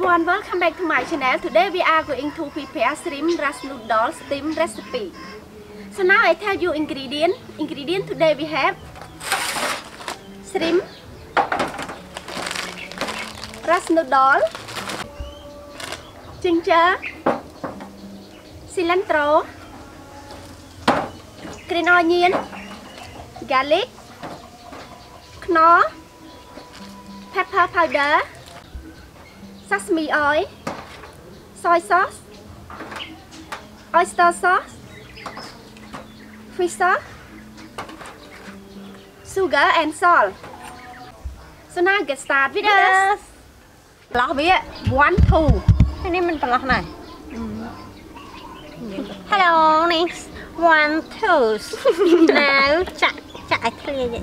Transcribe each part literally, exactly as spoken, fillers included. everyone, welcome back to my channel. Today we are going to prepare shrimp ras noodle steam recipe. So now I tell you ingredient. Ingredient today we have shrimp, ras noodle, ginger, cilantro, green onion, garlic, knorr, pepper powder, sesame oil, soy sauce, oyster sauce, fish sauce, sugar and salt. So now get started with us. Lọc bia, one, two. Cái này mình phải lọc này. Hello, next one, two. Nào, chặt, chặt cái này.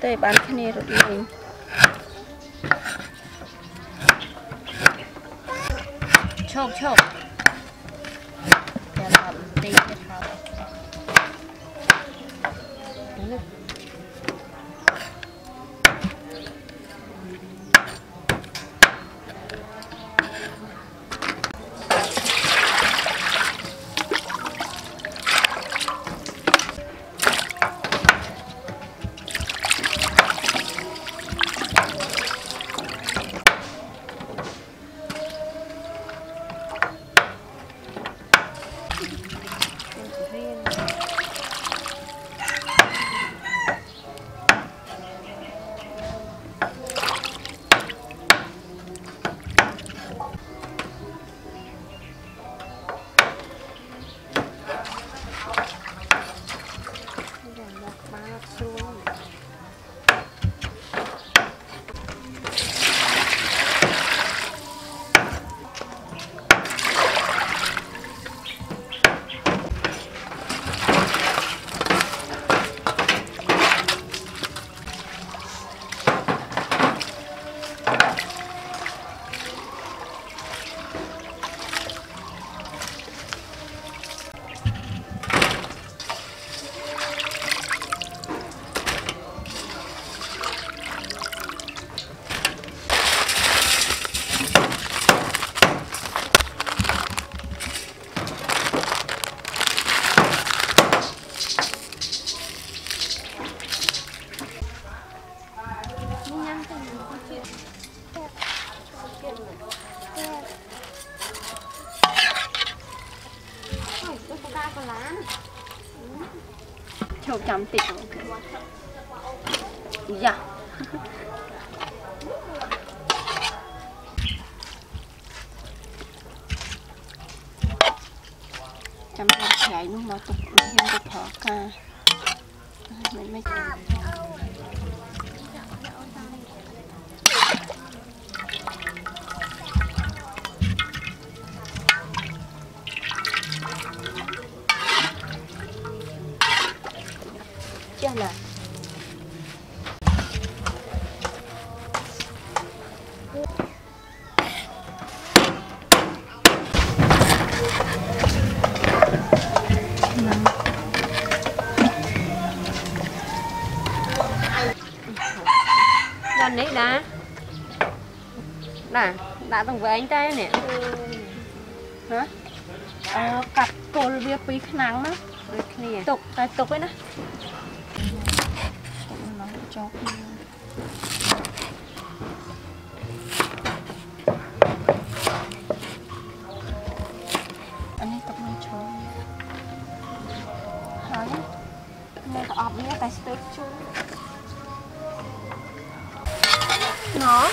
tây bán cái này rồi đi. Chọc chọc. Để làm tây cái thau. Chọc chấm tịt. Dạ. Chấm lên trái nó mà tục thêm cái thỏ ca. Mình mới là lần đấy đã đã đã từng với anh ta nè. Hả? À, cặp cô việc bị nắng đó tục à, tục ấy nè. Chọc anh ấy tập lên chỗ. Hỏi No.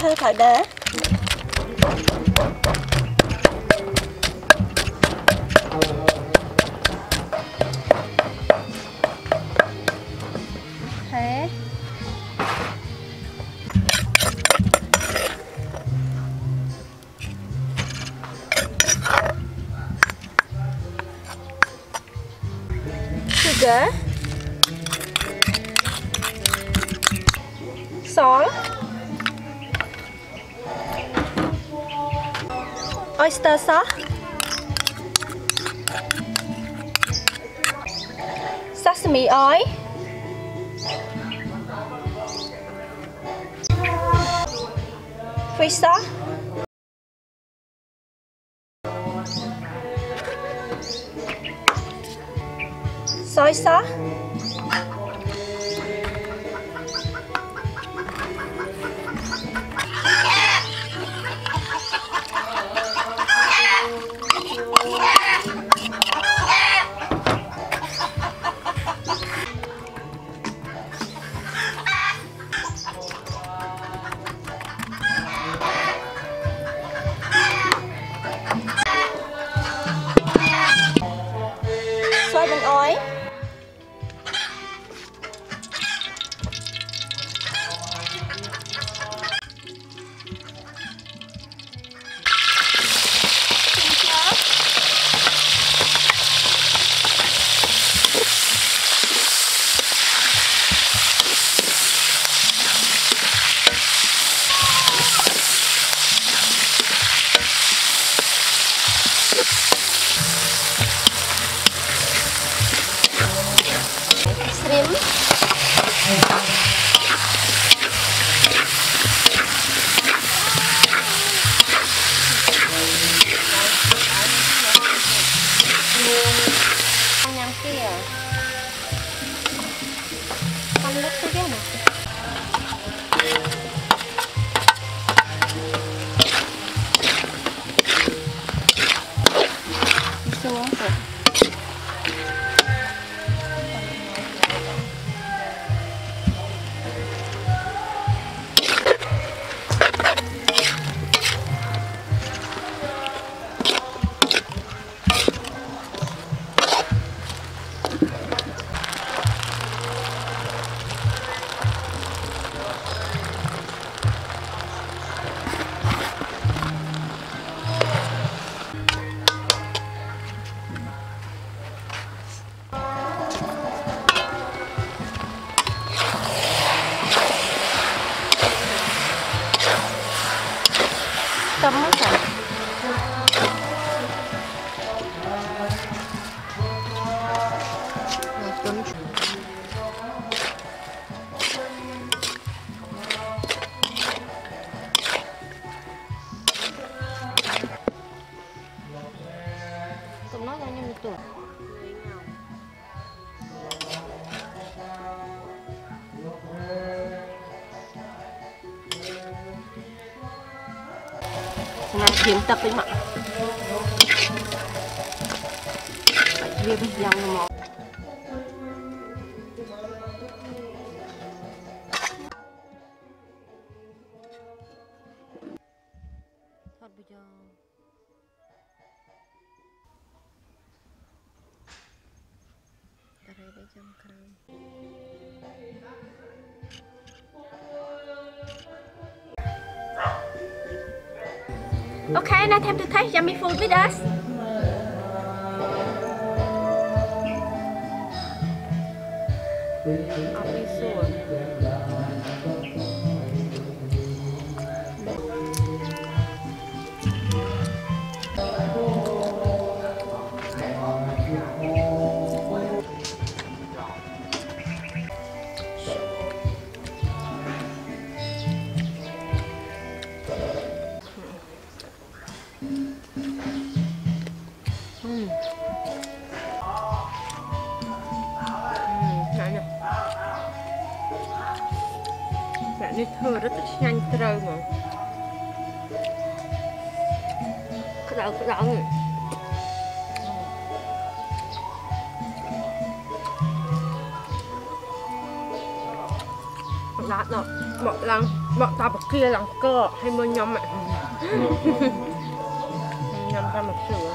Thôi phải đế thế. Sugar salt, oyster sauce, sesame oil, fish sauce, soy sauce, kiếm tập với mọi người bây giờ một thật bây giờ đây bây giờ okay, now time to taste yummy food with us. I'll be sore. This hurt at the shank thrower. Crowd down. Not not not long, not tabacilla long girl, him on your mat. Yum, sure.